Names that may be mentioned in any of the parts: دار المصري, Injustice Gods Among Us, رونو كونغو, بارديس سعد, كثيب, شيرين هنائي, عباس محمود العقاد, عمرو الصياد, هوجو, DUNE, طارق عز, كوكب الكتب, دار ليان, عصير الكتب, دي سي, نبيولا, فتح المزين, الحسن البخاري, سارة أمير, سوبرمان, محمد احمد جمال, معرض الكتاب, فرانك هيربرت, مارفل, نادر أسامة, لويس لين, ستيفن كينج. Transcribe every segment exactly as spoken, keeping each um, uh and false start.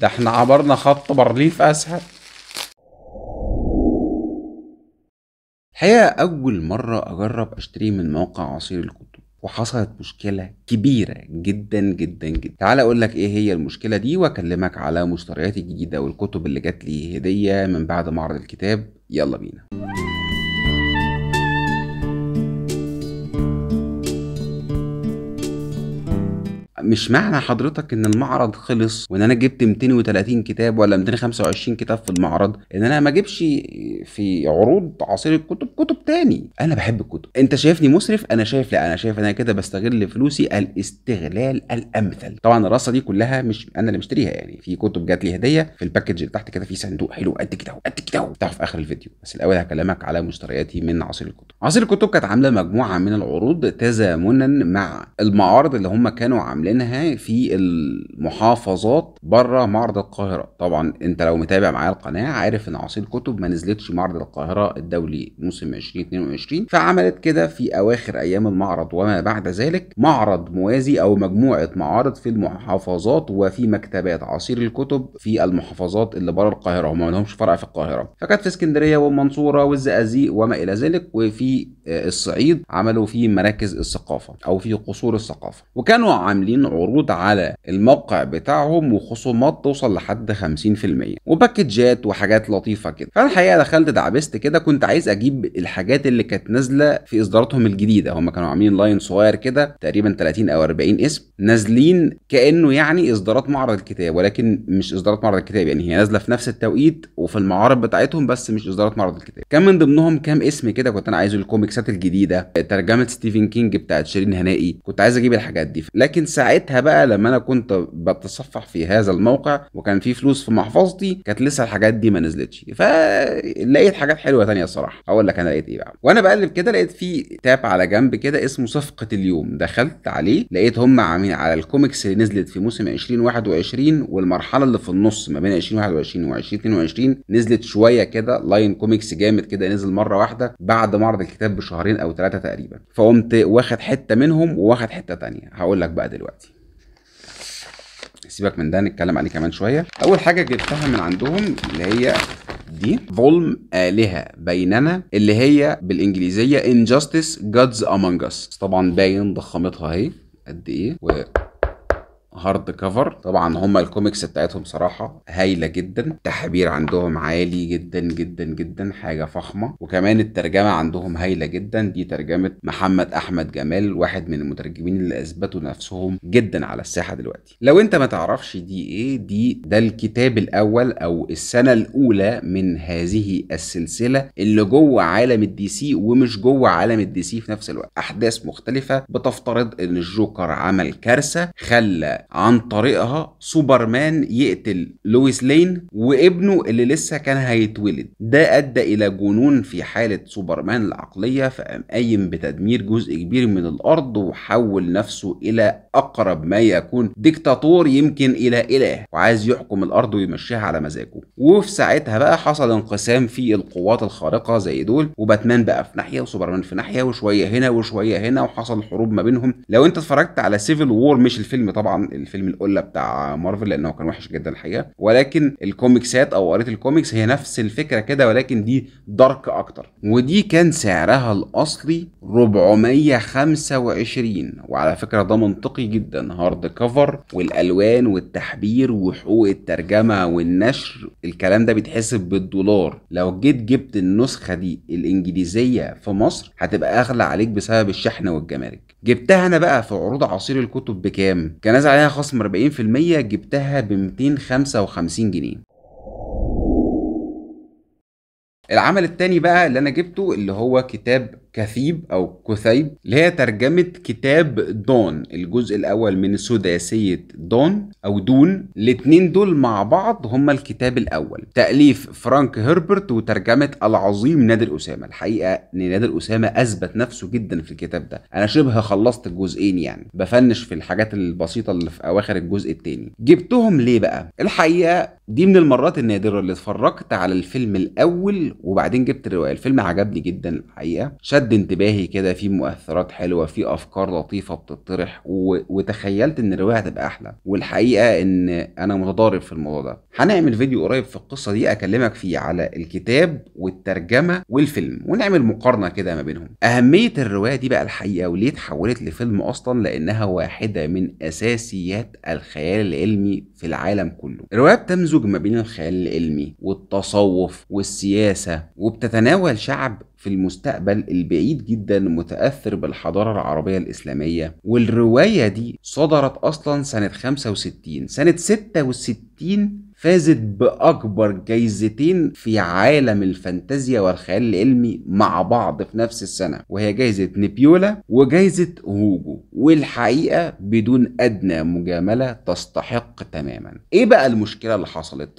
ده احنا عبرنا خط بارليف اسهل. الحقيقة أول مرة أجرب أشتري من موقع عصير الكتب وحصلت مشكلة كبيرة جدا جدا جدا. تعال أقولك إيه هي المشكلة دي وأكلمك على مشترياتي الجديدة والكتب اللي جات لي هدية من بعد معرض الكتاب. يلا بينا. مش معنى حضرتك ان المعرض خلص وان انا جبت مئتين وتلاتين كتاب ولا مئتين وخمسة وعشرين كتاب في المعرض ان انا ما اجيبش في عروض عصير الكتب كتب تاني. انا بحب الكتب. انت شايفني مسرف؟ انا شايف لا، انا شايف انا كده بستغل فلوسي الاستغلال الامثل. طبعا الرصه دي كلها مش انا اللي مشتريها، يعني في كتب جات لي هديه في الباكج اللي تحت كده، في صندوق حلو قد كده اهو قد كده اهو بتاعه في اخر الفيديو. بس الاول هكلمك على مشترياتي من عصير الكتب. عصير الكتب كانت عامله مجموعه من العروض تزامنا مع المعارض اللي هم كانوا عاملين في المحافظات بره معرض القاهره. طبعا انت لو متابع معايا القناه عارف ان عصير الكتب ما نزلتش معرض القاهره الدولي موسم ألفين واتنين وعشرين، فعملت كده في اواخر ايام المعرض وما بعد ذلك معرض موازي او مجموعه معارض في المحافظات وفي مكتبات عصير الكتب في المحافظات اللي بره القاهره، هم ما لهمش فرع في القاهره، فكانت في اسكندريه والمنصوره والزقازيق وما الى ذلك، وفي الصعيد عملوا في مراكز الثقافه او في قصور الثقافه، وكانوا عاملين عروض على الموقع بتاعهم وخصومات توصل لحد خمسين في المية وباكجات وحاجات لطيفه كده. فانا الحقيقه دخلت دعبست كده، كنت عايز اجيب الحاجات اللي كانت نازله في اصداراتهم الجديده. هم كانوا عاملين لاين صغير كده تقريبا تلاتين او اربعين اسم نازلين كانه يعني اصدارات معرض الكتاب، ولكن مش اصدارات معرض الكتاب، يعني هي نازله في نفس التوقيت وفي المعارض بتاعتهم بس مش اصدارات معرض الكتاب. كان من ضمنهم كام اسم كده كنت انا عايزه، الكوميكسات الجديده، ترجمه ستيفن كينج بتاعت شيرين هنائي، كنت عايز اجيب الحاجات دي. لكن ساعتها بقى لما انا كنت بتصفح في هذا الموقع وكان في فلوس في محفظتي كانت لسه الحاجات دي ما نزلتش، فلقيت حاجات حلوه ثانيه الصراحه. اقول لك انا لقيت ايه بقى. وانا بقلب كده لقيت في تاب على جنب كده اسمه صفقه اليوم، دخلت عليه لقيت هم عاملين على الكوميكس اللي نزلت في موسم ألفين وواحد وعشرين والمرحله اللي في النص ما بين ألفين وواحد وعشرين وألفين واتنين وعشرين نزلت شويه كده لاين كوميكس جامد كده، نزل مره واحده بعد معرض الكتاب بشهرين او ثلاثه تقريبا، فقمت واخد حته منهم وواخد حته ثانيه. هقول لك بقى دلوقتي. سيبك من ده، نتكلم عليه كمان شويه. اول حاجه جبتها من عندهم اللي هي دي، ظلم آلهة بيننا، اللي هي بالانجليزيه Injustice Gods Among Us. طبعا باين ضخامتها اهي قد ايه، و هارد كفر. طبعا هما الكوميكس بتاعتهم صراحه هايله جدا، التحبير عندهم عالي جدا جدا جدا، حاجه فخمه. وكمان الترجمه عندهم هايله جدا، دي ترجمه محمد احمد جمال، واحد من المترجمين اللي اثبتوا نفسهم جدا على الساحه دلوقتي. لو انت ما تعرفش دي ايه، دي ده الكتاب الاول او السنه الاولى من هذه السلسله اللي جوه عالم الدي سي ومش جوه عالم الدي سي في نفس الوقت، احداث مختلفه بتفترض ان الجوكر عمل كارثه خلى عن طريقها سوبرمان يقتل لويس لين وابنه اللي لسه كان هيتولد، ده ادى الى جنون في حاله سوبرمان العقليه، فقام قايم بتدمير جزء كبير من الارض وحول نفسه الى اقرب ما يكون ديكتاتور يمكن الى اله، وعايز يحكم الارض ويمشيها على مزاجه. وفي ساعتها بقى حصل انقسام في القوات الخارقه زي دول، وباتمان بقى في ناحيه وسوبرمان في ناحيه وشويه هنا وشويه هنا، وحصل حروب ما بينهم. لو انت اتفرجت على سيفل وور، مش الفيلم طبعا، الفيلم القله بتاع مارفل لانه كان وحش جدا الحقيقه، ولكن الكوميكسات او قريت الكوميكس هي نفس الفكره كده، ولكن دي دارك اكتر. ودي كان سعرها الاصلي اربعمية وخمسة وعشرين، وعلى فكره ده منطقي جدا، هارد كفر والالوان والتحبير وحقوق الترجمه والنشر، الكلام ده بيتحسب بالدولار. لو جيت جبت النسخه دي الانجليزيه في مصر هتبقى اغلى عليك بسبب الشحن والجمارك. جبتها انا بقى في عروض عصير الكتب بكام؟ كان نازل عليها خصم اربعين في المية، جبتها ب مئتين وخمسة وخمسين جنيه. العمل التاني بقى اللي انا جبته اللي هو كتاب كثيب او كثيب، اللي هي ترجمه كتاب دون، الجزء الاول من سداسيه دون او دون. الاثنين دول مع بعض هما الكتاب الاول، تاليف فرانك هيربرت وترجمه العظيم نادر اسامه. الحقيقه ان نادر اسامه اثبت نفسه جدا في الكتاب ده، انا شبه خلصت الجزئين يعني، بفنش في الحاجات البسيطه اللي في اواخر الجزء الثاني. جبتهم ليه بقى؟ الحقيقه دي من المرات النادره اللي اتفرجت على الفيلم الاول وبعدين جبت الروايه. الفيلم عجبني جدا الحقيقه، شد انتباهي كده، في مؤثرات حلوه، في افكار لطيفه بتطرح، و... وتخيلت ان الروايه هتبقى احلى، والحقيقه ان انا متضارب في الموضوع ده. هنعمل فيديو قريب في القصه دي اكلمك فيه على الكتاب والترجمه والفيلم، ونعمل مقارنه كده ما بينهم. اهميه الروايه دي بقى الحقيقه وليه اتحولت لفيلم اصلا، لانها واحده من اساسيات الخيال العلمي في العالم كله. الروايه بتمزج ما بين الخيال العلمي والتصوف والسياسه، وبتتناول شعب في المستقبل البعيد جدا متأثر بالحضارة العربية الإسلامية. والرواية دي صدرت أصلا سنة خمسة وستين، سنة ستة وستين فازت بأكبر جايزتين في عالم الفانتازيا والخيال العلمي مع بعض في نفس السنة، وهي جايزة نبيولا وجايزة هوجو، والحقيقة بدون أدنى مجاملة تستحق تماما. إيه بقى المشكلة اللي حصلت؟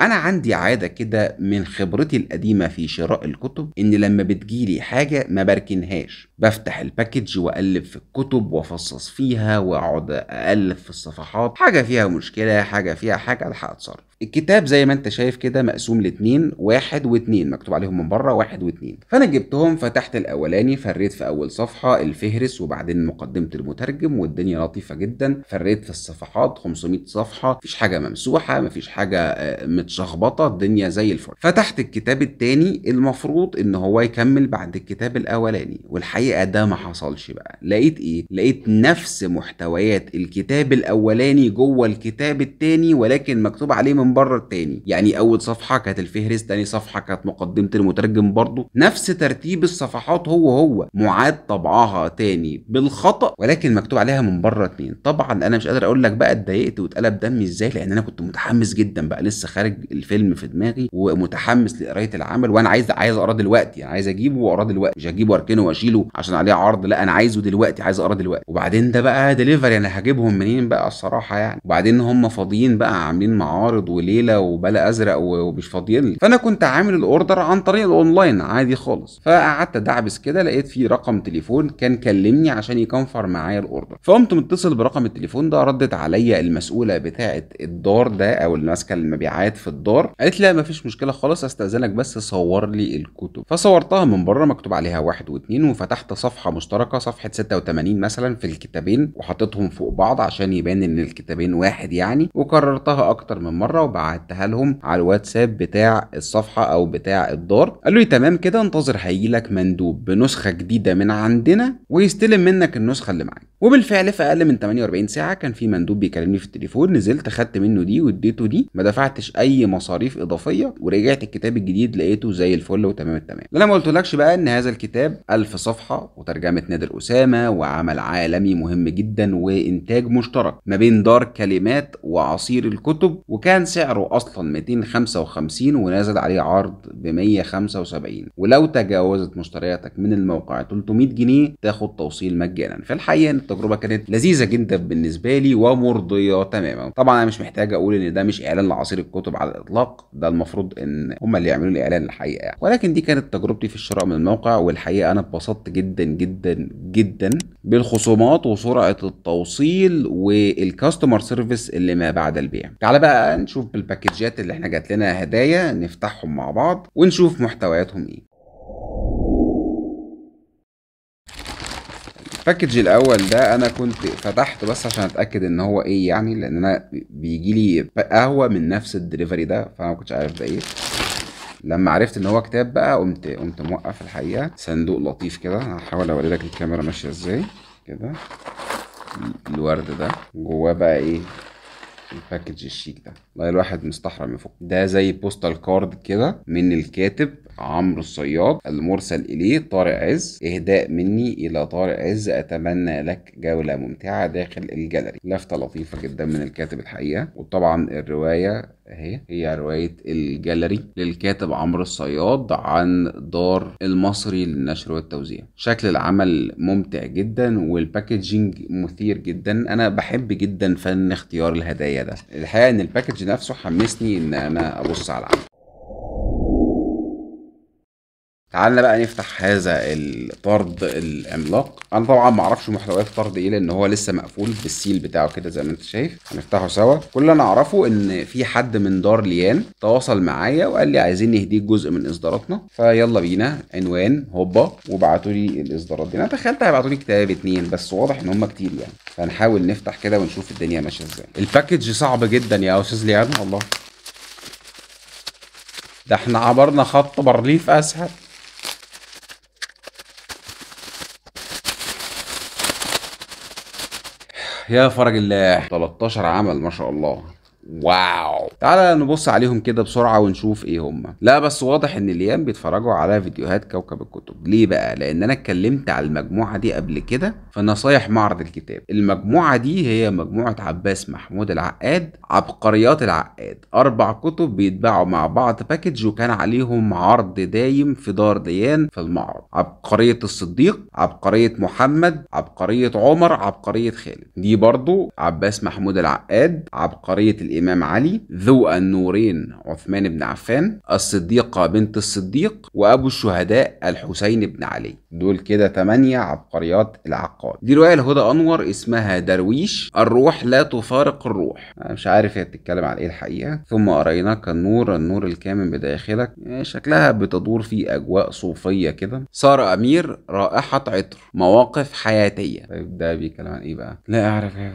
أنا عندي عادة كده من خبرتي القديمة في شراء الكتب، إن لما بتجيلي حاجة ما بركنهاش، بفتح الباكج وأقلب في الكتب وأفصص فيها وأقعد أقلب في الصفحات، حاجة فيها مشكلة، حاجة فيها حاجة، ألحق أتصرف. الكتاب زي ما انت شايف كده مقسوم لاتنين، واحد واتنين، مكتوب عليهم من بره واحد واتنين. فانا جبتهم، فتحت الاولاني، فريت في اول صفحه الفهرس وبعدين مقدمه المترجم، والدنيا لطيفه جدا. فريت في الصفحات، خمسمية صفحه، مفيش حاجه ممسوحه، مفيش حاجه متشخبطه، الدنيا زي الفل. فتحت الكتاب التاني، المفروض ان هو يكمل بعد الكتاب الاولاني، والحقيقه ده ما حصلش. بقى لقيت ايه؟ لقيت نفس محتويات الكتاب الاولاني جوه الكتاب التاني، ولكن مكتوب عليه من من بره التاني. يعني اول صفحه كانت الفهرس، تاني صفحه كانت مقدمه المترجم، برضه نفس ترتيب الصفحات، هو هو معاد طبعها تاني بالخطا، ولكن مكتوب عليها من بره اتنين. طبعا انا مش قادر اقول لك بقى اتضايقت واتقلب دمي ازاي، لان انا كنت متحمس جدا، بقى لسه خارج الفيلم في دماغي ومتحمس لقرايه العمل، وانا عايز عايز اقراه دلوقتي، يعني عايز اجيبه واقراه دلوقتي، مش هجيبه واركنه واشيله عشان عليه عرض، لا انا عايزه دلوقتي، عايز اقراه دلوقتي. وبعدين ده بقى ديليفري، انا هجيبهم منين بقى الصراحه يعني؟ وبعدين هم فاضيين بقى، عاملين معارض وليله وبلا ازرق ومش فاضيين. فانا كنت عامل الاوردر عن طريق الاونلاين عادي خالص. فقعدت ادعبس كده، لقيت في رقم تليفون كان كلمني عشان يكنفر معايا الاوردر، فقمت متصل برقم التليفون ده. ردت عليا المسؤوله بتاعه الدار ده، او اللي ماسكه المبيعات في الدار، قالت لا مفيش مشكله خالص، استاذنك بس صور لي الكتب. فصورتها من بره، مكتوب عليها واحد واثنين، وفتحت صفحه مشتركه، صفحه ستة وتمانين مثلا في الكتابين، وحطيتهم فوق بعض عشان يبان ان الكتابين واحد يعني، وكررتها اكتر من مره، وبعتها لهم على الواتساب بتاع الصفحه او بتاع الدار. قالوا لي تمام كده، انتظر هيجيلك مندوب بنسخه جديده من عندنا ويستلم منك النسخه اللي معاك. وبالفعل في اقل من تمانية واربعين ساعه كان في مندوب بيكلمني في التليفون، نزلت خدت منه دي واديته دي، ما دفعتش اي مصاريف اضافيه، ورجعت الكتاب الجديد لقيته زي الفل وتمام التمام. اللي انا ما قلتلكش بقى ان هذا الكتاب ألف صفحه، وترجمه نادر اسامه، وعمل عالمي مهم جدا، وانتاج مشترك ما بين دار كلمات وعصير الكتب، وكان كان سعره اصلا ميتين وخمسة وخمسين ونازل عليه عرض ب مية وخمسة وسبعين، ولو تجاوزت مشترياتك من الموقع تلتمية جنيه تاخد توصيل مجانا. فالحقيقه التجربه كانت لذيذه جدا بالنسبه لي ومرضيه تماما. طبعا انا مش محتاج اقول ان ده مش اعلان لعصير الكتب على الاطلاق، ده المفروض ان هم اللي يعملوا الاعلان الحقيقه، ولكن دي كانت تجربتي في الشراء من الموقع، والحقيقه انا اتبسطت جدا جدا جدا بالخصومات وسرعه التوصيل والكاستمر سيرفيس اللي ما بعد البيع. تعال بقى نشوف بالباكجات اللي احنا جات لنا هدايا، نفتحهم مع بعض ونشوف محتوياتهم ايه. الباكج الاول ده انا كنت فتحته بس عشان اتاكد ان هو ايه يعني، لان انا بيجي لي قهوه من نفس الدليفري ده، فانا ما كنتش عارف ده ايه. لما عرفت ان هو كتاب بقى قمت قمت موقف الحقيقه. صندوق لطيف كده، هحاول اوري لك الكاميرا ماشيه ازاي كده. الورد ده جواه بقى ايه؟ الباكج الشيك ده، والله الواحد مستحرم يفك. ده زي بوستال كارد كده من الكاتب عمرو الصياد، المرسل اليه طارق عز، اهداء مني الى طارق عز، اتمنى لك جوله ممتعه داخل الجاليري. لفته لطيفه جدا من الكاتب الحقيقه. وطبعا الروايه اهي، هي روايه الجاليري للكاتب عمرو الصياد عن دار المصري للنشر والتوزيع. شكل العمل ممتع جدا، والباكجينج مثير جدا. انا بحب جدا فن اختيار الهدايا ده الحقيقه، ان الباكج نفسه حمسني ان انا ابص على العمل. تعالنا بقى نفتح هذا الطرد العملاق. انا طبعا ما اعرفش محتويات الطرد ايه لان هو لسه مقفول بالسيل بتاعه كده زي ما انت شايف. هنفتحه سوا. كل اللي انا اعرفه ان في حد من دار ليان تواصل معايا وقال لي عايزين نهديك جزء من اصداراتنا، فيلا بينا عنوان هوبا وبعتوا لي الاصدارات دي. انا تخيلت هيبعتوا لي كتاب اتنين بس واضح ان هم كتير يعني، فهنحاول نفتح كده ونشوف الدنيا ماشيه ازاي. الباكج صعب جدا يا استاذ ليان والله. ده احنا عبرنا خط برليف اسهل. يا فرج الله، تلتاشر عمل ما شاء الله. واو، تعالى نبص عليهم كده بسرعه ونشوف ايه هم. لا بس واضح ان ليان بيتفرجوا على فيديوهات كوكب الكتب. ليه بقى؟ لان انا اتكلمت على المجموعه دي قبل كده في نصايح معرض الكتاب. المجموعه دي هي مجموعه عباس محمود العقاد، عبقريات العقاد، اربع كتب بيتباعوا مع بعض باكج وكان عليهم عرض دايم في دار ليان في المعرض. عبقريه الصديق، عبقريه محمد، عبقريه عمر، عبقريه خالد. دي برضو عباس محمود العقاد، عبقريه الإمام علي، ذو النورين عثمان بن عفان، الصديقة بنت الصديق، وأبو الشهداء الحسين بن علي. دول كده تمانية عبقريات العقاد. دي رواية لهدى أنور اسمها درويش، الروح لا تفارق الروح. أنا مش عارف هي بتتكلم على إيه الحقيقة. ثم أريناك النور، النور الكامن بداخلك. شكلها بتدور في أجواء صوفية كده. سارة أمير، رائحة عطر، مواقف حياتية. طيب ده بيتكلم عن إيه بقى؟ لا أعرف إيه.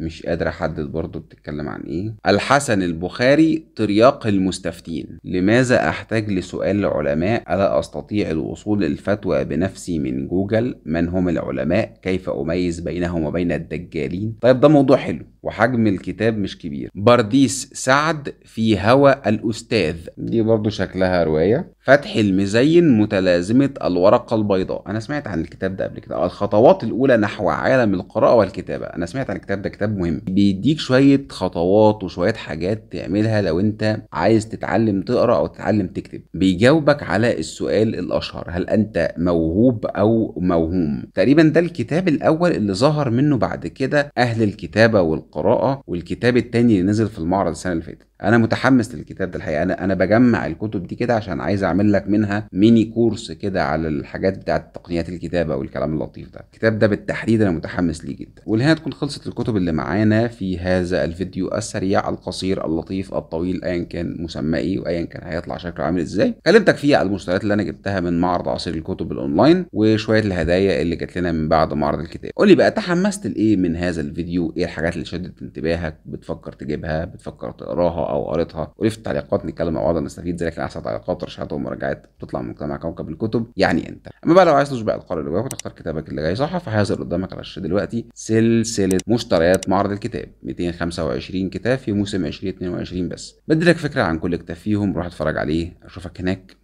مش قادر احدد برضه بتتكلم عن ايه. الحسن البخاري، ترياق المستفتين، لماذا احتاج لسؤال العلماء؟ الا استطيع الوصول للفتوى بنفسي من جوجل؟ من هم العلماء؟ كيف اميز بينهم وبين الدجالين؟ طيب ده موضوع حلو وحجم الكتاب مش كبير. بارديس سعد، في هوى الاستاذ، دي برضه شكلها روايه. فتح المزين، متلازمة الورقة البيضاء. أنا سمعت عن الكتاب ده قبل كده. الخطوات الأولى نحو عالم القراءة والكتابة. أنا سمعت عن الكتاب ده، كتاب مهم. بيديك شوية خطوات وشوية حاجات تعملها لو أنت عايز تتعلم تقرأ أو تتعلم تكتب. بيجاوبك على السؤال الأشهر، هل أنت موهوب أو موهوم؟ تقريبا ده الكتاب الأول اللي ظهر منه بعد كده أهل الكتابة والقراءة، والكتاب التاني اللي نزل في المعرض السنة اللي فاتت. انا متحمس للكتاب ده الحقيقه. انا انا بجمع الكتب دي كده عشان عايز اعمل لك منها ميني كورس كده على الحاجات بتاعه تقنيات الكتابه والكلام اللطيف ده. الكتاب ده بالتحديد انا متحمس ليه جدا. ولهنا تكون خلصت الكتب اللي معانا في هذا الفيديو السريع القصير اللطيف الطويل ايا كان مسمى ايه وايا كان هيطلع شكله عامل ازاي. كلمتك فيه على المشتريات اللي انا جبتها من معرض عصير الكتب الاونلاين وشويه الهدايا اللي جات لنا من بعد معرض الكتاب. قول لي بقى تحمست لايه من هذا الفيديو؟ ايه الحاجات اللي شدت انتباهك؟ بتفكر تجيبها؟ بتفكر تقراها او قريتها؟ قولي في التعليقات، نتكلم مع بعض نستفيد. ذلك احسن تعليقات رشحات ومراجعات بتطلع من مجتمع كوكب الكتب يعني انت. اما بقى لو عايز تشبع القارئ اللي جواك وتختار كتابك اللي جاي صح، فهيظهر قدامك على الشاشه دلوقتي سلسله مشتريات معرض الكتاب، مئتين وخمسة وعشرين كتاب في موسم ألفين واثنين وعشرين بس. بدي لك فكره عن كل كتاب فيهم، روح اتفرج عليه. اشوفك هناك،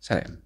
سلام.